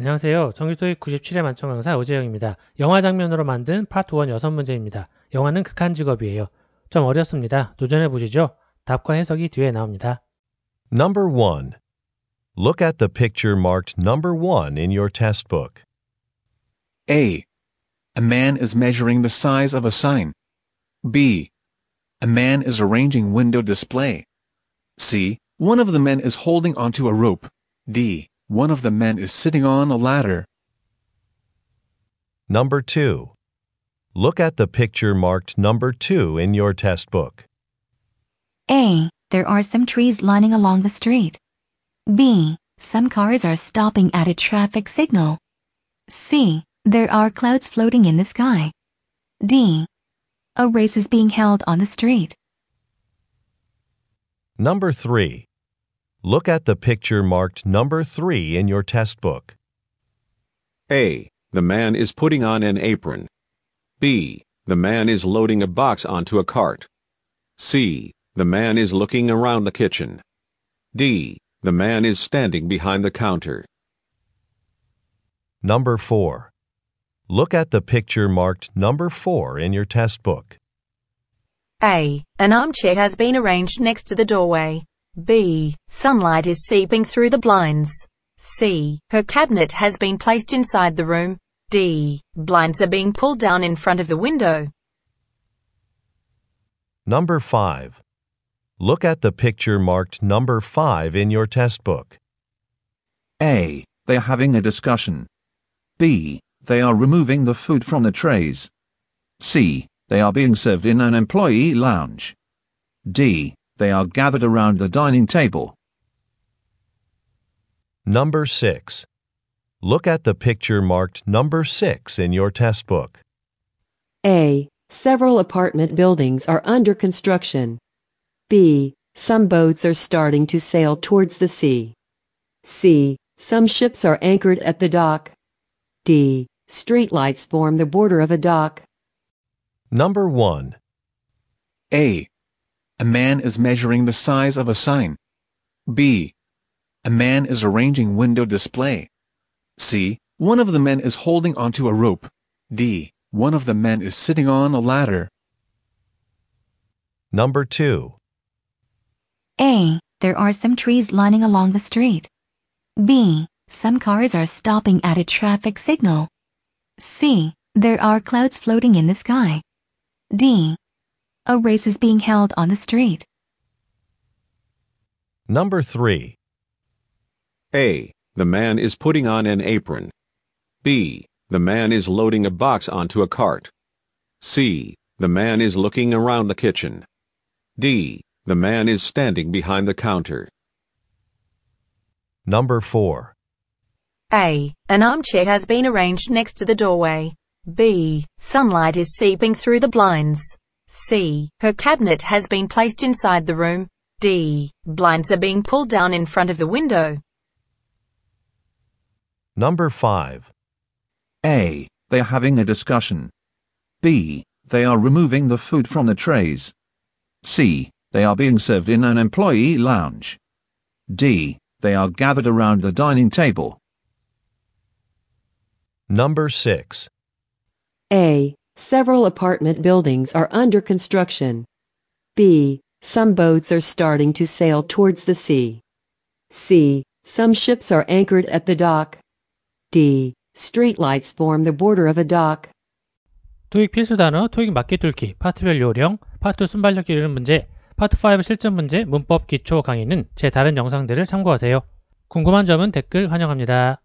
안녕하세요. 정규토익 97회 만점 강사 오재영입니다. 영화 장면으로 만든 파트 1 6문제입니다. 영화는 극한 직업이에요. 좀 어렵습니다. 도전해 보시죠. 답과 해석이 뒤에 나옵니다. Number 1. Look at the picture marked number 1 in your test book. A. A man is measuring the size of a sign. B. A man is arranging window display. C. One of the men is holding onto a rope. D. One of the men is sitting on a ladder. Number 2. Look at the picture marked number 2 in your test book. A. There are some trees lining along the street. B. Some cars are stopping at a traffic signal. C. There are clouds floating in the sky. D. A race is being held on the street. Number 3. Look at the picture marked number 3 in your test book. A. The man is putting on an apron. B. The man is loading a box onto a cart. C. The man is looking around the kitchen. D. The man is standing behind the counter. Number 4. Look at the picture marked number 4 in your test book. A. An armchair has been arranged next to the doorway. B. Sunlight is seeping through the blinds. C. Her cabinet has been placed inside the room. D. Blinds are being pulled down in front of the window. Number 5. Look at the picture marked number 5 in your test book. A. They are having a discussion. B. They are removing the food from the trays. C. They are being served in an employee lounge. D. They are gathered around the dining table. Number 6. Look at the picture marked number 6 in your test book. A. Several apartment buildings are under construction. B. Some boats are starting to sail towards the sea. C. Some ships are anchored at the dock. D. Streetlights form the border of a dock. Number 1. A. A man is measuring the size of a sign. B. A man is arranging window display. C. One of the men is holding onto a rope. D. One of the men is sitting on a ladder. Number 2. A. There are some trees lining along the street. B. Some cars are stopping at a traffic signal. C. There are clouds floating in the sky. D. A race is being held on the street. Number 3. A. The man is putting on an apron. B. The man is loading a box onto a cart. C. The man is looking around the kitchen. D. The man is standing behind the counter. Number 4. A. An armchair has been arranged next to the doorway. B. Sunlight is seeping through the blinds. C. Her cabinet has been placed inside the room. D. Blinds are being pulled down in front of the window. Number 5. A. They are having a discussion. B. They are removing the food from the trays. C. They are being served in an employee lounge. D. They are gathered around the dining table. Number 6. A. Several apartment buildings are under construction. B. Some boats are starting to sail towards the sea. C. Some ships are anchored at the dock. D. Streetlights form the border of a dock. 토익 필수 단어, 토익 맞기 뚫기, 파트별 요령, 파트 순발력 기르는 문제, 파트 5 실전 문제, 문법 기초 강의는 제 다른 영상들을 참고하세요. 궁금한 점은 댓글 환영합니다.